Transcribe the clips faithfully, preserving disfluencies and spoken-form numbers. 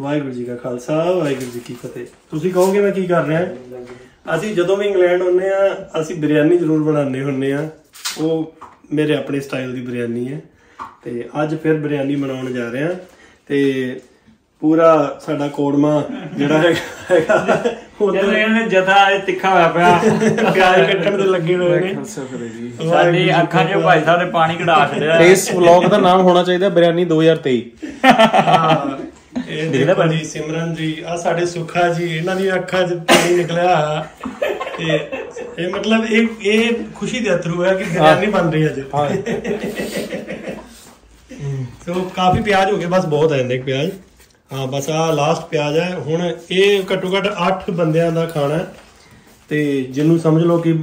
वाहेगुरु जी का खालसा वाहेगुरु जी की फतेह। तुसीं कहोगे मैं की कर रहा असीं जदों भी इंग्लैंड हुंदे आ असीं बिरयानी जरूर बनाने हुंदे आ। वो मेरे अपने स्टाइल दी बिरयानी है ते अज फिर बिरयानी बनाउण जा रहे हैं ते पूरा साडा कोड़मा जिहड़ा है काफी प्याज हो गए बस बहुत है प्याज। हाँ बस आ लास्ट प्याज है हुण ये घट्टो घट्ट अठ बंदियां दा खाना ते जिन्नू समझ लो कि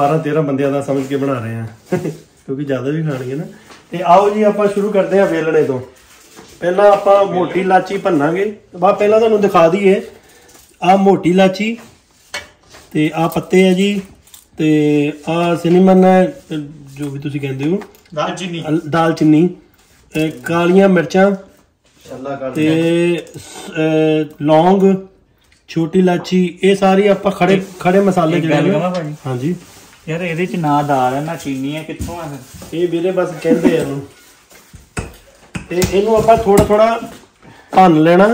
बारह तेरह बंदियां दा समझ के बना रहे हैं क्योंकि ज़्यादा भी खानी है ना। ते आओ जी आपां शुरू करते हैं वेलने तो। पहला आपां मोटी इलाची भन्नांगे। बस पहला तुहानूं दिखा दईए आ मोटी इलाची ते आ पत्ते है जी ते आ सिनेमन है जो भी तुसीं कहिंदे हो दालचीनी दालचीनी कालियां मिर्चां लौंग छोटी इलाची ये सारी आप खड़े खड़े मसाले हाँ जी यार एदे च ना दाल है ना चीनी है कित्थों आ ये वीरे बस कहंदे इहनूं ते इहनूं आपां थोड़ा थोड़ा भन लेना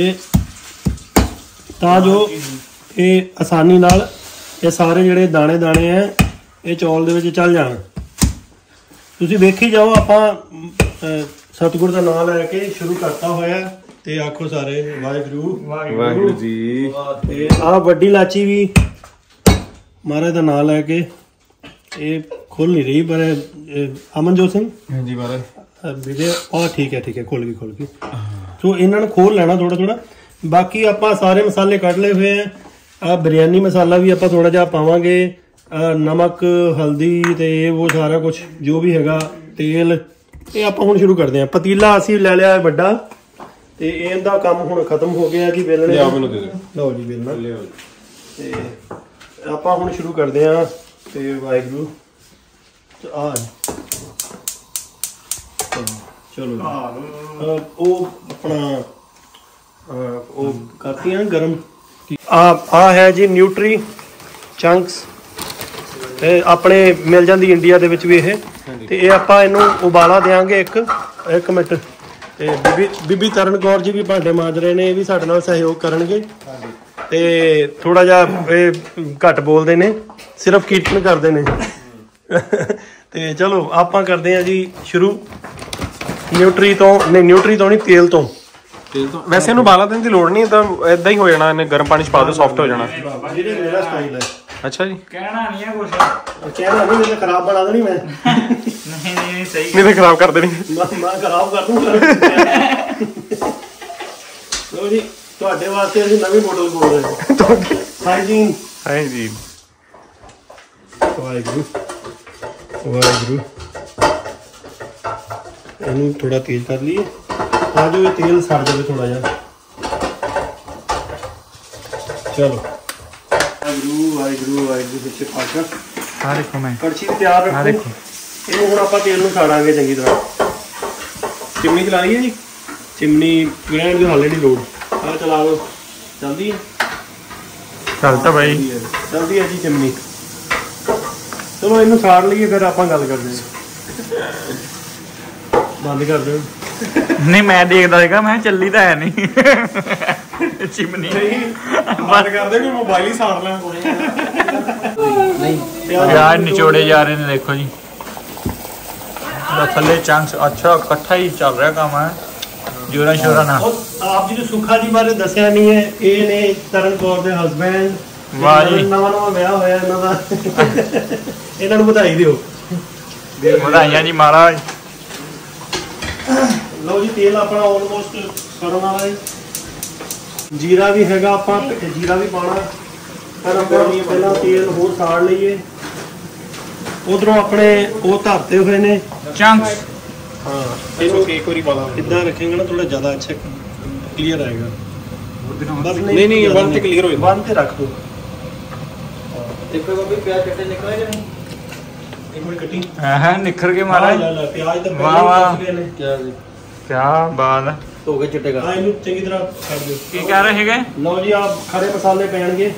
ये तां जो ये आसानी नाल ये सारे जिहड़े दाने दाने हैं ये चौल दे विच चल जाण। तुसीं वेखी जाओ आपां सतगुर का नाम लैके शुरू करता होया ते आखो सारे वाहेगुरू वाहेगुरू जी। ते आ वड्डी इलाची भी महाराज का नाम लैके ये खुल नहीं रही पर अमनजोत सिंह हाँ जी महाराज वीडियो और ठीक है ठीक है खुल गई खुल गई। सो इन्होंने खोल लेना थोड़ा थोड़ा बाकी आप सारे मसाले कट ले हुए हैं। आ बिरयानी मसाला भी आप थोड़ा जहा पावे नमक हल्दी तो वो सारा कुछ जो भी है तेल ये आप हम शुरू करते हैं। पतीला असी लै लिया है बड़ा ते इहदा काम हुण खत्म हो गया कि बेलने लो जी बेलना ते आप हम शुरू करते हैं। तो वाहेगुरू चलो वो अपना वो करती हैं गर्म आ, आ है जी न्यूट्री चंक्स अपने मिल जाती इंडिया के भी ये तो ये आप उबाला देंगे एक एक मिनट। बीबी बीबी तरन कौर जी भी भांडे मांज रहे हैं ये भी साढ़े नाल सहयोग करेंगे ते थोड़ा जहा घट बोलते हैं सिर्फ कीर्तन करते हैं तो चलो आप करते हैं जी शुरू न्यूट्री तो नहीं न्यूट्री तो नहीं तेल तो वैसे इन्हू उबाला देने की लोड़ नहीं तो इदा ही हो जाना इन्हें गर्म पानी पा दो सॉफ्ट हो जाना। अच्छा जी कहना नहीं है कुछ कहना नहीं मैंने खराब बना देनी मैं नहीं नहीं सही नहीं खराब कर देनी मैं खराब कर दूंगा। लो जी ਤੁਹਾਡੇ ਵਾਸਤੇ ਅਸੀਂ ਨਵੀਂ ਬੋਤਲ ਬੋਲ ਰਹੇ ਹਾਂ ਜੀ ਹਾਂ ਜੀ ਵਾਹਿਗੁਰੂ ਵਾਹਿਗੁਰੂ ਇਹਨੂੰ ਥੋੜਾ ਤੇਜ਼ ਕਰ ਲਈਏ ਤਾਂ ਜੋ ਇਹ ਤੇਲ ਸੜ ਜਾਵੇ ਥੋੜਾ ਜਿਹਾ। ਚਲੋ चलो इन साड़ लीए फिर आप गल कर बंद कर दो नहीं मैं देखता है मैं चली तो है नहीं चिमनी बात करते कि मोबाइल ही साड़ लेना नहीं प्याज निचोड़े जा रहे ने देखो जी थले चांस अच्छा इकट्ठा ही चल रहा काम है जोरा शोरा ना। आप जी जो सुखा जी बारे दसिया नहीं है ए ने तरन कौर दे हस्बैंड वाह जी नवा नवा ब्याह होया इन्हां दा इन्हां नूं बधाई दिओ बधाईयां जी महाराज। लो जी तेल अपना ऑलमोस्ट गरम आ रहा है जीरा भी है आप जीरा भी पाना पहला तेल होर साड़ लीए उधरों अपने वो धरते हुए ने चंक्स हाँ इधर रखेंगे ना थोड़ा ज़्यादा अच्छा क्लीयर आएगा बस नहीं नहीं वन तो क्लीयर होएगा वन तो रख दो प्याज कटे निकला या नहीं एक मिनट कटी हाँ निखर के मारा प्याज तो क्या बात है तो गए चिट्टे का। हाँ चंगी तरह क्या कह रहे हैं? लो जी आप खड़े मसाले पैणगे,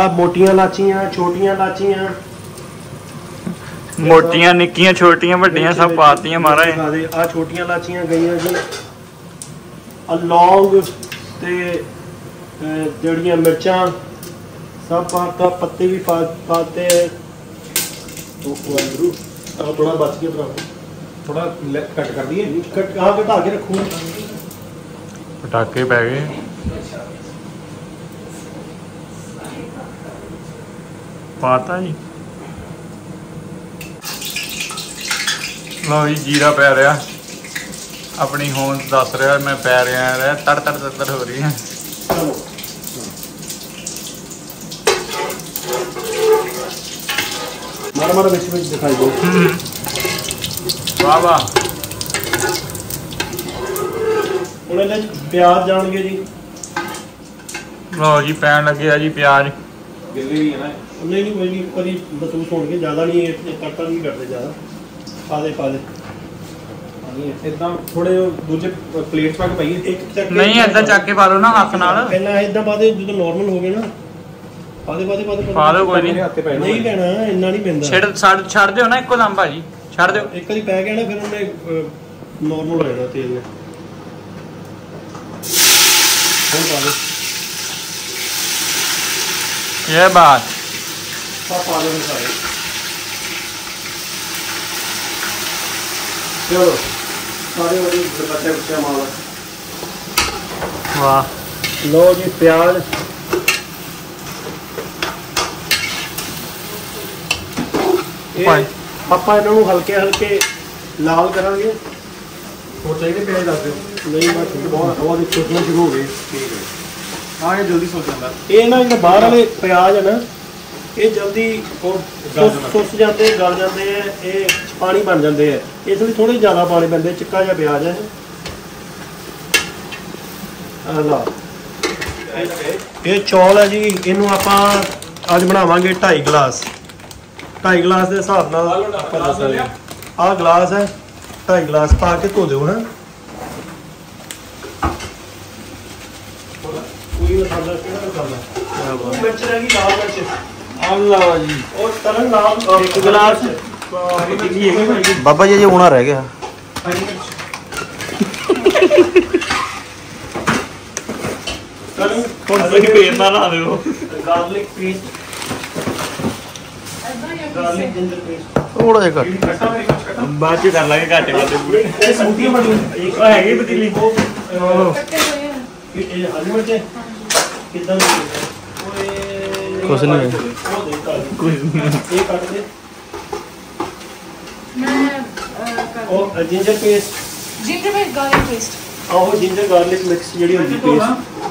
आप मोटिया लाचियां छोटिया लाचियां, मोटिया निक्किया छोटिया वड्डिया सब पाती हैं महाराज। आ छोटिया लाचियां गई जी, लौंग ते जड़ियां मिर्चा सब पाता, पत्ते भी पा पाते हैं। तो थोड़ा बच गया, थोड़ा कट कर दिए, कट हाँ घटा के रखो। पटाखे पै गए पाता जी। लो जी जीरा पै रहा, अपनी होंद दस रहा मैं पै रहा, तड़ तड़ तड़ तड़ हो रही है। मारा मारा बीच बीच दिखाई दो। वाह वाह। उन्हें प्याज जान गए जी। लो जी पैन लगे जी प्याज। गिरवी भी है ना? नहीं नहीं कोई नहीं, कभी महसूस होने ज़्यादा नहीं है, कट नहीं करते ज़्यादा। पा दे पा दे ਇਦਾਂ ਥੋੜੇ ਦੂਜੇ ਪਲੇਟ ਪਾ ਕੇ ਪਾਈਏ। ਇੱਕ ਚੱਕ ਨਹੀਂ ਇਦਾਂ ਚੱਕ ਕੇ ਪਾ ਲਓ ਨਾ ਹੱਥ ਨਾਲ, ਪਹਿਲਾਂ ਇਦਾਂ ਪਾ ਦੇ ਜਦੋਂ ਨਾਰਮਲ ਹੋ ਗਏ ਨਾ। ਪਾ ਦੇ ਪਾ ਦੇ ਪਾ ਦੇ ਪਾ ਲਓ, ਕੋਈ ਨਹੀਂ ਹੱਥੇ ਪੈਣਾ ਨਹੀਂ ਪੈਣਾ, ਇੰਨਾ ਨਹੀਂ ਪੈਂਦਾ। ਛੱਡ ਛੱਡ ਛੱਡ ਦਿਓ ਨਾ ਇੱਕੋ ਦਮ ਭਾਜੀ, ਛੱਡ ਦਿਓ ਇੱਕ ਵਾਰੀ ਪੈ ਗਿਆ ਨਾ ਫਿਰ ਉਹਨੇ ਨਾਰਮਲ ਹੋ ਜਾਣਾ ਤੇਲ ਨਾਲ। ਹੋਰ ਪਾ ਦੇ ਇਹ ਬਾਤ ਪਾ ਪਾ ਦੇ ਸਾਰੇ। चलो सारे बच्चे बच्चे माला। वाह लो जी प्याज पापा इन्हों हल्के हल्के लाल करा चाहिए। प्याज दस दो नहीं बस बहुत बहुत सोचना शुरू हो गए। ठीक है हाँ ये जल्दी सोचना, ये ना जो बाहर वाले प्याज है ना ये जल्दी सुस जाते गल जाते हैं, ये पानी बन जाते हैं, इसलिए थोड़े ज़्यादा पानी पैंते। चिक्का जहा प्याज है, ये चौल है जी। इनू आप अज बनावे ढाई गिलास, ढाई गिलास के हिसाब नाल दसांगे। आ गिलास है, ढाई गिलास पा के धो दो। है बाबा जी ये ऊना रह गया। थोड़ा जहा बाद कर लागे घाटे वादे। कुछ नहीं है ginger paste, ginger paste garlic paste. आहो जिंजर गार्लिक मिक्स जेडी होंदी पेस्ट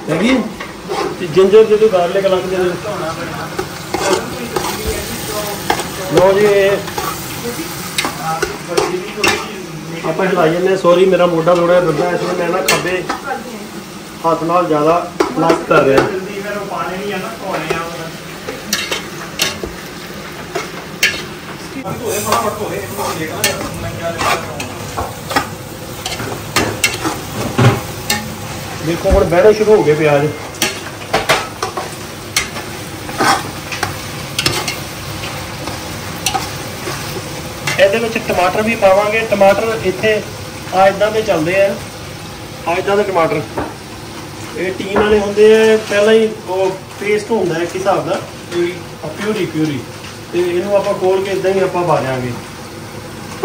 हैगी, ते जिंजर जे तो गार्लिक अलग जे होना। लो जी आप हिलाइए ने, सॉरी मेरा मोढ़ा थोड़ा दुखदा है, इसलिए मैं ना खब्बे हाथ नाल ज्यादा लग कर रहा है। देखो हम बहना शुरू हो गए प्याज। ये टमाटर भी पावांगे, टमाटर इतने इदां के चलते हैं, इदां के टमाटर ये टीम वाले होंगे। पहला ही पेस्ट होता है एक हिसाब का, प्यूरी प्यूरी तो इनू आप खोल के इदा ही आप पा देंगे।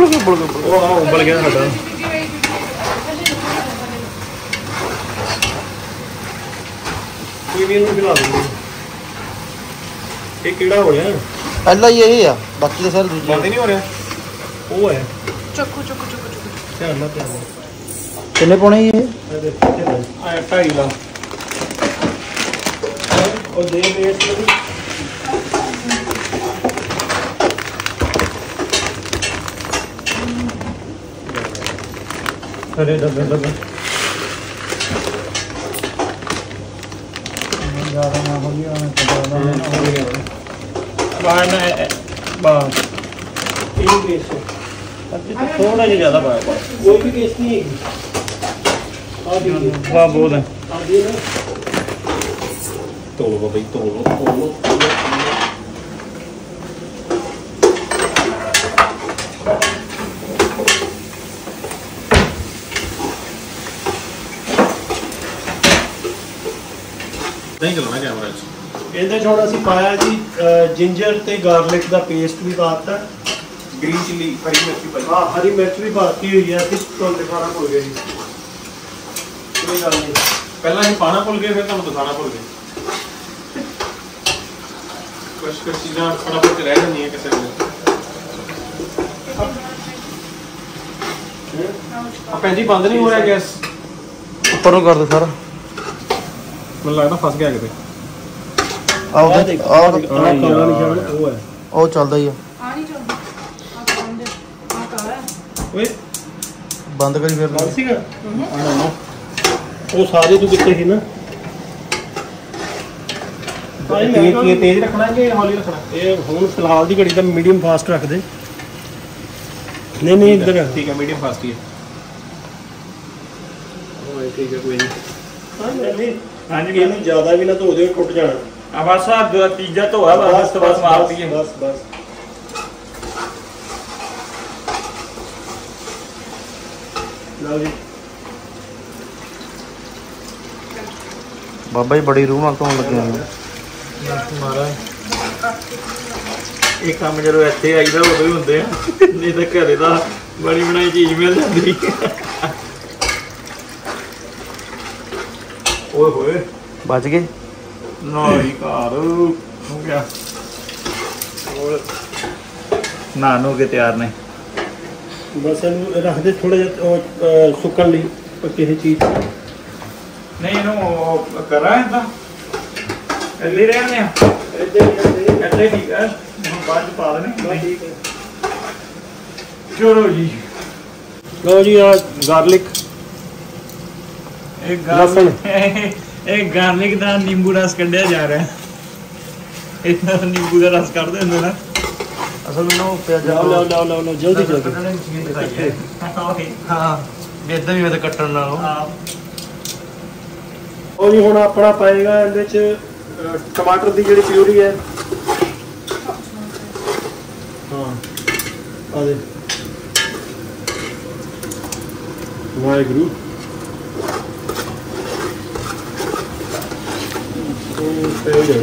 उबल गया साडा, पहला ही यही है बाकी सारे दूजे बंद नहीं हो रहा वो है। चक्कू चक्कू चक्कू चक्कू ध्यान ना ध्यान कितने पाने ये ढाई ला और दे पेस्ट अरे डबल डबल ज़्यादा ना हो गया ना ज़्यादा ना हो गया। बाहर में बाहर एक पेस्ट सब्जी तो थोड़ा ही ज़्यादा पाया पास कोई भी टेस्ट नहीं है। वाह बहुत है। तोलो भाई तोलो तोलो नहीं करना क्या हमारा ਇਹਦੇ ਥੋੜਾ ਅਸੀਂ ਪਾਇਆ ਜੀ ਜਿੰਜਰ ਤੇ ਗਾਰਲਿਕ ਦਾ ਪੇਸਟ ਵੀ ਪਾਤਾ, ਗ੍ਰੀਨ ਚਿੱਲੀ ਹਰੀ ਮਿਰਚ ਵੀ ਪਾਈ, ਹਰੀ ਮਿਰਚ ਵੀ ਪਾਤੀ ਹੋਈ ਹੈ। ਇਸ ਤੋਂ ਦਿਖਾਣਾ ਭੁੱਲ ਗਏ ਜੀ, ਕੋਈ ਗੱਲ ਨਹੀਂ, ਪਹਿਲਾਂ ਹੀ ਪਾਣਾ ਭੁੱਲ ਗਏ ਫਿਰ ਤੁਹਾਨੂੰ ਦਿਖਾਣਾ ਭੁੱਲ ਗਏ। ਕੁਝ ਕੁ ਚੀਜ਼ਾਂ ਫਟਾਫਟ ਰਹਿ ਜਾਂਦੀਆਂ ਕਿਸੇ ਵੇਲੇ। ਆਪਾਂ ਜੀ ਬੰਦ ਨਹੀਂ ਹੋ ਰਿਹਾ ਗੈਸ, ਉੱਪਰ ਨੂੰ ਕਰ ਦੋ ਸਾਰਾ। ਮੈਨੂੰ ਲੱਗਦਾ ਫਸ ਗਿਆ ਕਿਤੇ। ਆਹ ਉਹਦੇ ਆਹ ਕਾਲਾ ਨਿਸ਼ਾਨ ਉਹ ਹੈ, ਉਹ ਚੱਲਦਾ ਹੀ ਆ। ਆ ਨਹੀਂ ਚੱਲਦਾ ਆ ਬੰਦ, ਆ ਕਾਲਾ ਓਏ ਬੰਦ ਕਰੀ ਫਿਰ ਲਾ ਸੀਗਾ। ਨਾ ਨਾ ਉਹ ਸਾਰੇ ਤੂੰ ਕਿੱਥੇ ਸੀ ਨਾ। ਇਹ ਤੇਜ਼ ਰੱਖਣਾ ਕਿ ਹੌਲੀ ਰੱਖਣਾ? ਇਹ ਹੁਣ ਫਿਲਹਾਲ ਦੀ ਘੜੀ ਤਾਂ ਮੀਡੀਅਮ ਫਾਸਟ ਰੱਖ ਦੇ। ਨਹੀਂ ਨਹੀਂ ਇੱਧਰ ਠੀਕ ਹੈ, ਮੀਡੀਅਮ ਫਾਸਟ ਹੀ ਹੈ। ਉਹ ਠੀਕ ਹੈ ਕੋਈ ਨਹੀਂ। ਹਾਂਜੀ ਇਹਨੂੰ ਜ਼ਿਆਦਾ ਵੀ ਨਾ ਧੋ ਦਿਓ, ਟੁੱਟ ਜਾਣਾ। अब बस आप पिज्जा तो है बस बस मार दिए बस बस लो जी बाबा जी बड़ी रूह आंखों लगे हैं तुम्हारा। एक काम जरूर ऐसे आई था उधर ही होते हैं, नहीं तो घरे का बनी बनाई चीज मिल जाती। ओए होए बच गए। नहाने के तैयार ने बस रख दे थोड़ा सुकन ली किसी चीज नहीं कर रहा है इधर रहने इधर ठीक है बाद पा देने। चलो जी लो जी आ गार्लिक एक गार्लिक एक गार्लिक का नींबू रस कढ़िया जा रहा है। इतना नींबू का रस कर देंगे ना असल में। लाओ लाओ लाओ लाओ लाओ जल्दी जल्दी। हाँ बेदा भी मैं तो कट्टन ना हो। और जी हम अपना पाएगा इनके टमाटर की जी प्यूरी है। हाँ वाहेगुरु थोड़ा करके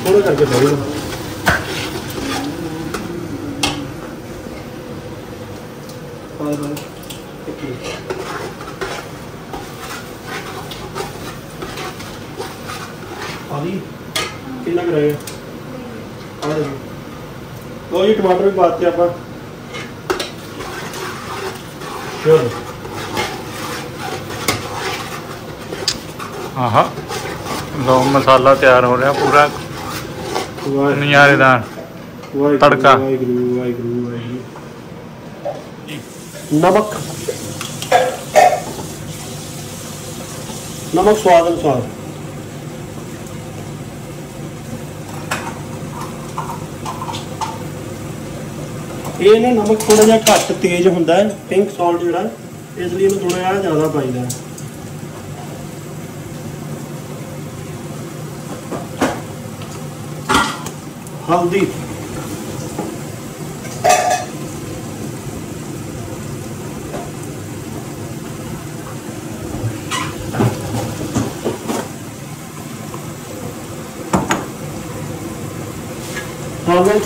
थोड़ा कितना करेगा। तो ये टमाटर भी बात किया आप श्योर। हाँ हाँ लो मसाला तैयार हो रहा है पूरा नज़ारेदार तड़का। नमक नमक स्वाद अनुसार। ये ना नमक थोड़ा जहा घट तेज होंदा है, पिंक सॉल्ट जो इसलिए थोड़ा जहा ज़्यादा पाईदा है। हल्दी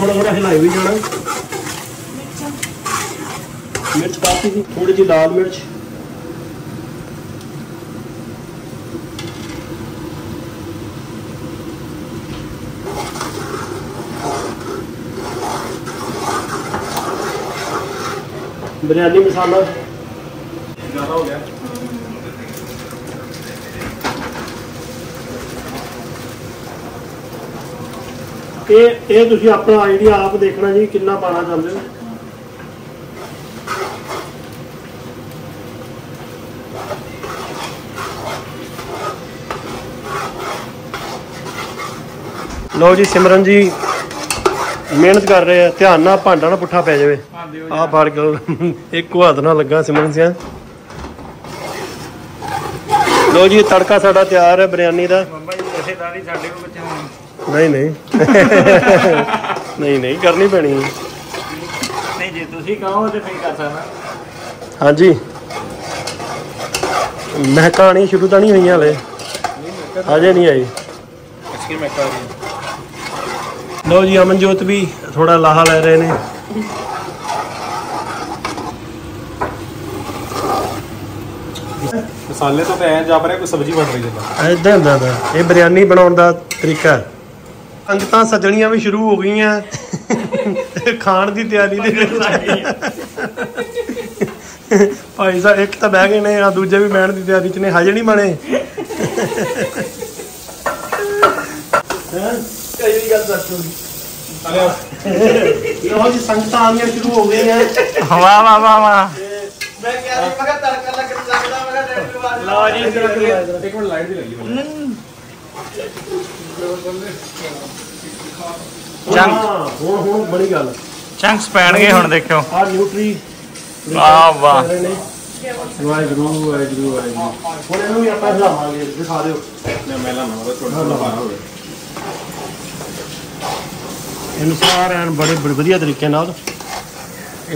थोड़ा थोड़ा हिलाई भी जाना। मिर्च काफी थी, थोड़ी जी लाल मिर्च। बिरयानी मसाला ज़्यादा हो गया। ये ये तुसी अपना आइडिया आप देखना जी कितना पाना चाहते हो। लो जी सिमरन जी मेहनत कर रहे हैं, ध्यान ना भांडा ना पुट्ठा पै जाए। आ फाड़ कर एक को हाथ ना लगा सिमरन सिंह। लो जी तड़का साड़ा तैयार है बिरयानी का। नहीं नहीं नहीं नहीं करनी पैनी। हाँ जी महकानी शुरू तो नहीं हुई हाले, अजे नहीं आई। लो जी अमनजोत भी थोड़ा लाहा ले रहे ने। मसाले तो पए जा पर कोई सब्जी बन रही है इदां दा दा ये बिरयानी बनाउन दा तरीका। अंगता सजनियां भी शुरू हो गई हैं खान दी तैयारी दे भाई साहब। एक तो बह गए ने आ दूजे भी बैठ दी तैयारी च ने हजे नहीं बने। शुरू हो गई है। वाह वाह वाह वाह। मैं क्या मगर तड़का लग रहा है। एक मिनट लाइट भी लगी चंक हूं हूं बड़ी गल चंक्स पैण गए हुण देखियो। आ न्यूट्री वाह वाह वाहेगुरू वाहेगुरू वाहेगुरू। हुण इहनू भी आपां हिलावांगे दिखा दिओ। मैं मेला ना होवे छोटा छोटा बाहर होवे इन सारे एन बड़े बड़े बढ़िया तरीके नाल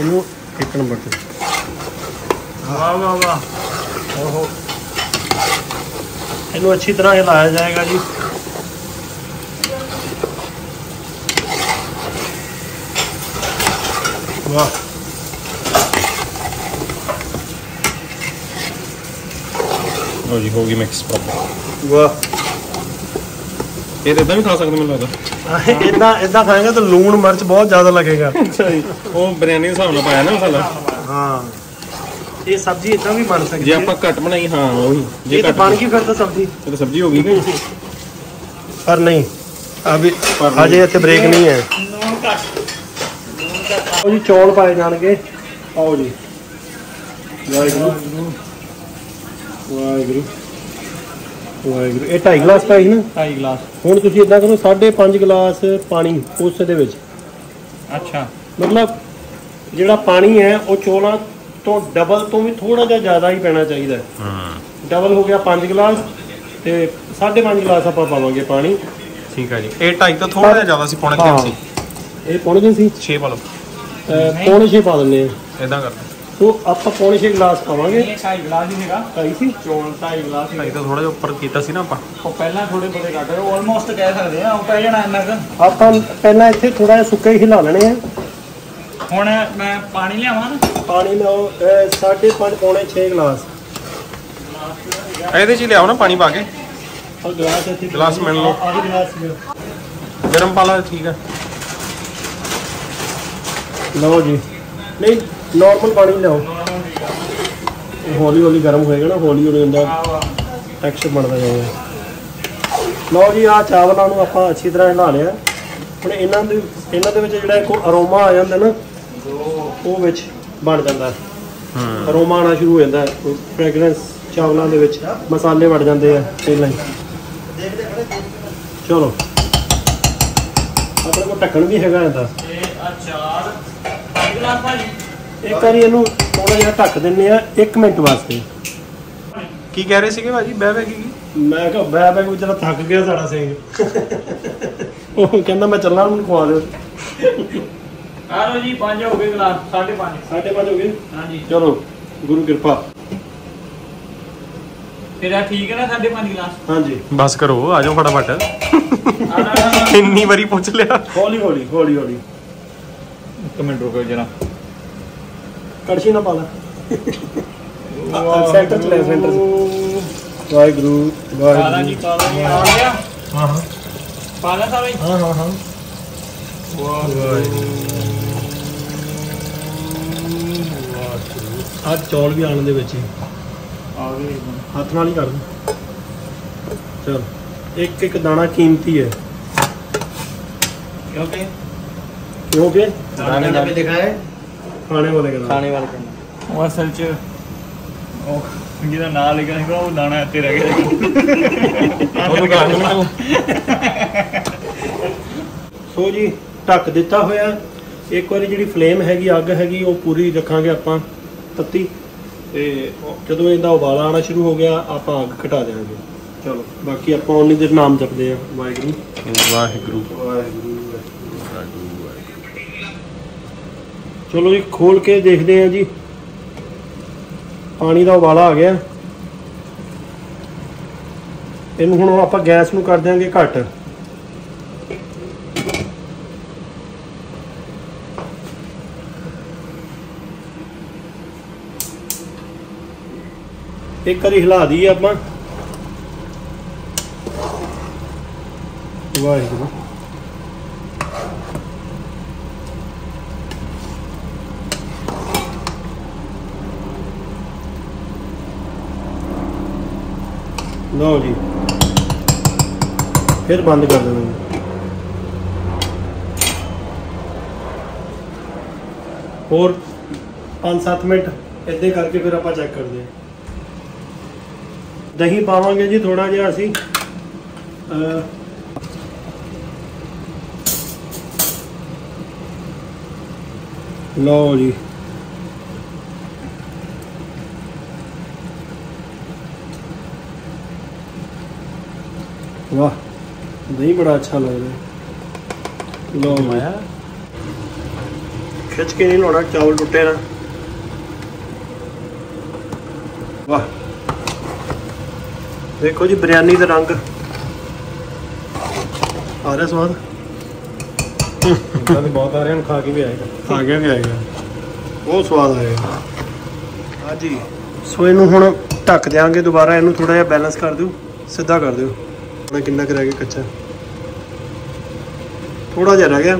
इनू एक नंबर ते। वाह वाह वाह। ओहो इनू अच्छी तरह हिलाया जाएगा जी। वाह लो जी होगी मिक्स प्रॉपर। वाह ये इदा भी खा सकते मैं लगता इदा इदा खाएंगे तो लून मिर्च बहुत ज्यादा लगेगा। वो बिरयानी हिसाब नाल पाया ना मसाला। हाँ ये सब्जी इदा भी बन सकती है। जे आपा कट बनाई हाँ वही जे कट बन गई फिर तो सब्जी फिर तो सब्जी होगी। पर नहीं अभी अजय इत्थे ब्रेक नहीं है। ओ जी चौल पाए जाणगे। आओ जी वाहेगुरू वाहेगुरू वाहेगुरू। ये ढाई गिलास पाए ना ढाई गिलास। ਹੁਣ ਤੁਸੀਂ ਇਦਾਂ ਕਰੋ साढ़े पाँच ਗਲਾਸ ਪਾਣੀ ਉਸ ਦੇ ਵਿੱਚ। ਅੱਛਾ ਮਤਲਬ ਜਿਹੜਾ ਪਾਣੀ ਹੈ ਉਹ ਚੋਲਾ ਤੋਂ ਡਬਲ ਤੋਂ ਵੀ ਥੋੜਾ ਜਿਹਾ ਜ਼ਿਆਦਾ ਹੀ ਪੈਣਾ ਚਾਹੀਦਾ। ਹਾਂ ਡਬਲ ਹੋ ਗਿਆ पाँच ਗਲਾਸ ਤੇ साढ़े पाँच ਗਲਾਸ ਆਪਾਂ ਪਾਵਾਂਗੇ ਪਾਣੀ। ਠੀਕ ਹੈ ਜੀ। ਇਹ ਢਾਈ ਤਾਂ ਥੋੜਾ ਜਿਹਾ ਜ਼ਿਆਦਾ ਸੀ ਪੌਣੇ ਛੇ ਸੀ। ਇਹ ਪੌਣੇ ਸੀ छह ਪਾ ਲਓ। ਪੌਣੇ छह ਪਾ ਦਿੰਦੇ ਆ ਇਦਾਂ ਕਰਦੇ। तो आप पौने छे गिलास पावांगे। ढाई गिलास ही हैगा ढाई सी चौल ढाई गिलास ढाई तो थोड़ा जो ऊपर कीता सी ना आपा। तो पहला थोड़े बड़े काट रहे ऑलमोस्ट कह सकते हैं। पै जाना इन्ना क आपा पहला इथे थोड़ा सुक्के ही हिला लेने हैं। हुन मैं पानी लेवा ना पानी लो साढ़े पाँच पौने छे गिलास एदे च लेओ ना पानी पा के। और गिलास इथे गिलास मिल लो। आधी गिलास लो गरम पाला ठीक है। लो जी नहीं नॉर्मल पानी लाओ हौली हौली गर्म होएगा ना हौली हौली अंदर टेक्सचर बनता जाएगा। लो जी आ चावलों को आप अच्छी तरह हिला लिया। हम इन्हों इन्होंने जोड़ा एक अरोमा आ जाता ना वो बन जाता है। अरोमा आना शुरू हो जाता है फ्रैगरेंस चावलों के मसाले बढ़ जाते हैं तेल। चलो अपने को ढक्कन भी है एक बार इनू थोड़ा जहा ढक दें एक मिनट वास्ते। की कह रहे थे भाजी बह बह की मैं कहा बह बह बेचारा थक गया सारा सिंह। कहना मैं चलना उन्होंने खुआ दो। चलो जी पाँच हो गए गिलास साढ़े पाँच साढ़े पाँच हो गए। हाँ जी चलो गुरु कृपा तेरा ठीक है ना साढ़े पाँच गिलास। हाँ जी बस करो आ जाओ फटाफट। इन्नी बारी पूछ लिया हौली हौली हौली हौली। एक मिनट रुको जरा कड़छी ना पाला। सेंटर चले सेंटर से। वाहेगुरु वाहेगुरु। आ गया। हां हां पाला था भाई। हां हां हां वाहेगुरु। आ चौल भी आने दे विच आ गए हाथ नाल ही कर दो। चल एक एक दाना कीमती है क्योंकि क्योंकि दाने दाने पे दिखा है खाने वाले का खाने वाले का वो असल च ओ जिदा ना लिखा है वो दाना इते रह गया। वो गाने में सो जी ढक दिता होया एक बार जी फ्लेम हैगी अग हैगी वो पूरी रखांगे आपां तत्ती, ते जदों इहदा उबाला आना शुरू हो गया आपां अग घटा देंगे। चलो बाकी आपां उन्नी देर नाम जपदे आ। वाहिगुरू वाहिगुरू वाहिगुरू। चलो जी खोल के देखते हैं जी, पानी का उबाला आ गया। इनू हुण आपां गैस नूं कर देंगे घट। एक बारी हिला दी आप। वाहिगुरू। लो जी फिर बंद कर देना। और पाँच सात मिनट इदे करके फिर आप चेक करते हैं। दही पावांगे जी थोड़ा जिहा असीं, लो जी वाह दही बड़ा अच्छा लग रहा है। लो माया खिंच के नहीं लाना, चावल टुटे ना। वाह देखो जी बिरयानी का रंग आ रहा, स्वाद बहुत आ रहा है। खा के भी आएगा, खा के भी आएगा, बहुत स्वाद आएगा। हाँ जी सो इनू हुण ढक देंगे दोबारा। इनू थोड़ा जिहा बैलेंस कर दो, सीधा कर दो। मैं कितना रह गया कच्चा, थोड़ा जिहा रह गया।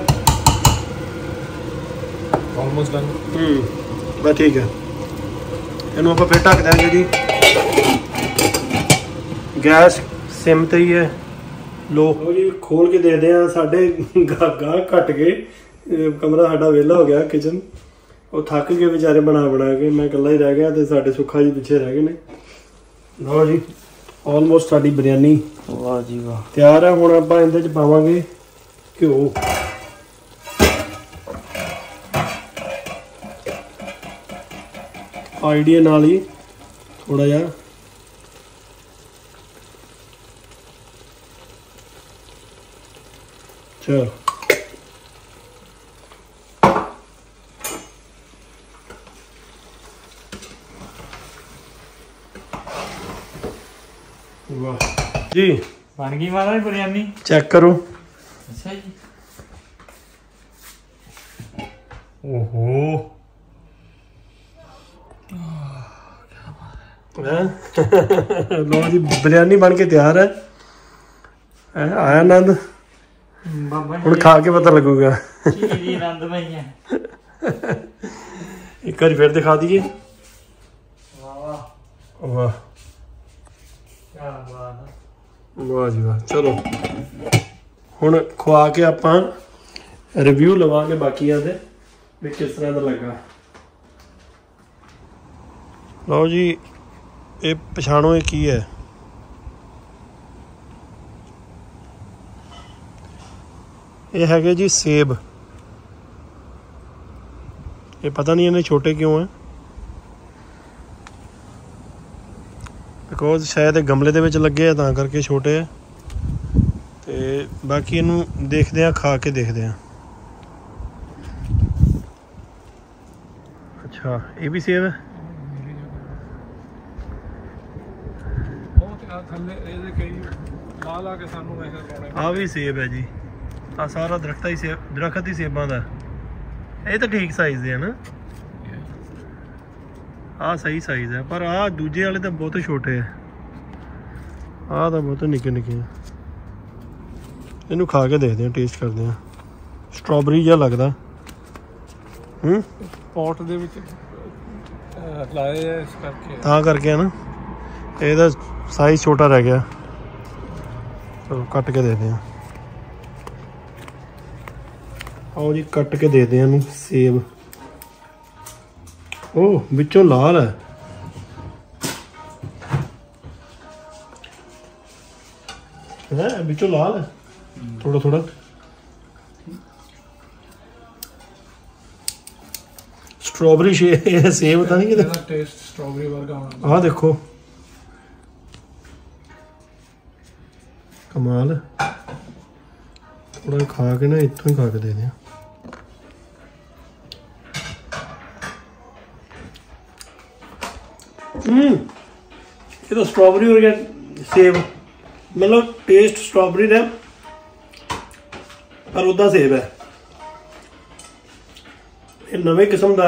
Almost done. हम्म बस ठीक है। इनू आपां फिर ढक देंगे जी। गैस सिम ते ही है। लो जी खोल के देखते हैं। साढ़े गाहक घट गए, कमरा साडा वेला हो गया। किचन वो थक गए बेचारे बना बना के, मैं कल्ला ही रह गया तो साढ़े सुखा जी पिछे रह गए ने। लो जी ऑलमोस्ट साडी बिरयानी वाह जी वाह तैयार है। हुण आपां इहदे च पावांगे घिओ। आइडिया नाल ही थोड़ा जिहा जी बन गई महाराज बिरयानी। चेक करो। अच्छा जी ओहो क्या बात है। लो जी बिरयानी बन के तैयार है। आया आनंद हम खा के पता लगूगा। एक बार फिर दिखा दीजिए। वाह वाह क्या बात है। वाह जी वाह। चलो हुण खुआ के आपां रिव्यू लवांगे बाकियां दे भी किस तरह का लगा। लो जी ये पछाणो ये की है। यह है जी सेब। ये पता नहीं इन्हें छोटे क्यों हैं, बिकॉज शायद गमले के लगे हैं करके छोटे है। तो बाकी इनू देखते हैं, खा के देखते हैं। अच्छा ये भी सेब है। आ भी सेब है जी। आ सारा दरख्त ही सेब, दरख्त ही सेबा का। ये तो ठीक साइज है ना, आ सही साइज है। पर आ दूजे वाले तो बहुत छोटे है, आ तो बहुत निके निके हैं। इनू खा के देखते हैं, टेस्ट करते हैं। स्ट्रॉबेरी जहा लगता। हम्म पॉट दे विच लाए है इस करके, तां करके है ना, ये साइज छोटा रह गया। चलो कट के देखते हैं। आओ जी कट के दे दें इनू सेब। ओह बिचों लाल है। है बिचों लाल है थोड़ा थोड़ा। स्ट्रॉबेरी सेब था नहीं किधर टेस्ट स्ट्रॉबेरी वर्ग आना। हाँ देखो कमाल है, थोड़ा खा के ना इतों ही खा के दे दें। हम्म ये तो स्ट्रॉबेरी और क्या सेब, मतलब टेस्ट स्ट्रॉबेरी है पर उदा सेब है। ये नवे किस्म का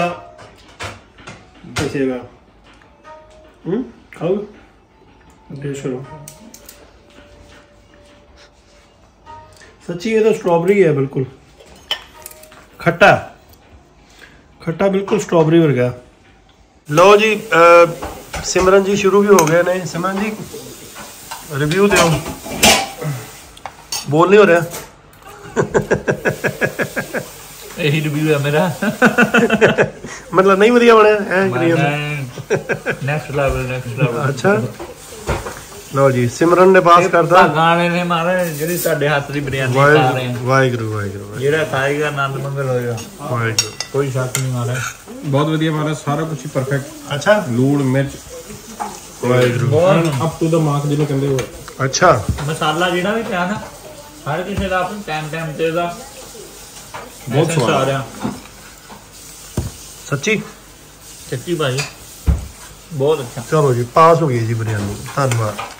सेब है। हम्म खाओ टेस्ट करो सच्ची, ये तो स्ट्रॉबेरी है बिल्कुल खट्टा खट्टा, बिल्कुल स्ट्रॉबेरी वर्गा। लो जी आ, सिमरन जी शुरू भी हो गए ने। सिमरन जी रिव्यू दो, बोल नहीं हो रहा यही रिव्यू है मेरा मतलब नहीं बढ़िया बने नेक्स्ट लेवल नेक्स्ट लेवल। अच्छा लो जी सिमरन ने पास करता गाने ने मारे जेडी साडे हाथ दी बिरयानी खा रहे हैं। वाहेगुरु वाहेगुरु, जेड़ा खाएगा आनंद मंगल होएगा। वाहेगुरु कोई शक नहीं मारा, बहुत बढ़िया मारा, सारा कुछ ही परफेक्ट। अच्छा लूण मिर्च Waheguru up to the mark जिने कहंदे हो। अच्छा मसाला जेड़ा भी पिया ना हर किसी का अपने टाइम टाइम से दा बहुत स्वाद आ रहा। सच्ची सच्ची भाई बहुत अच्छा। चलो जी पास हो गई जी बिरयानी, धन्यवाद।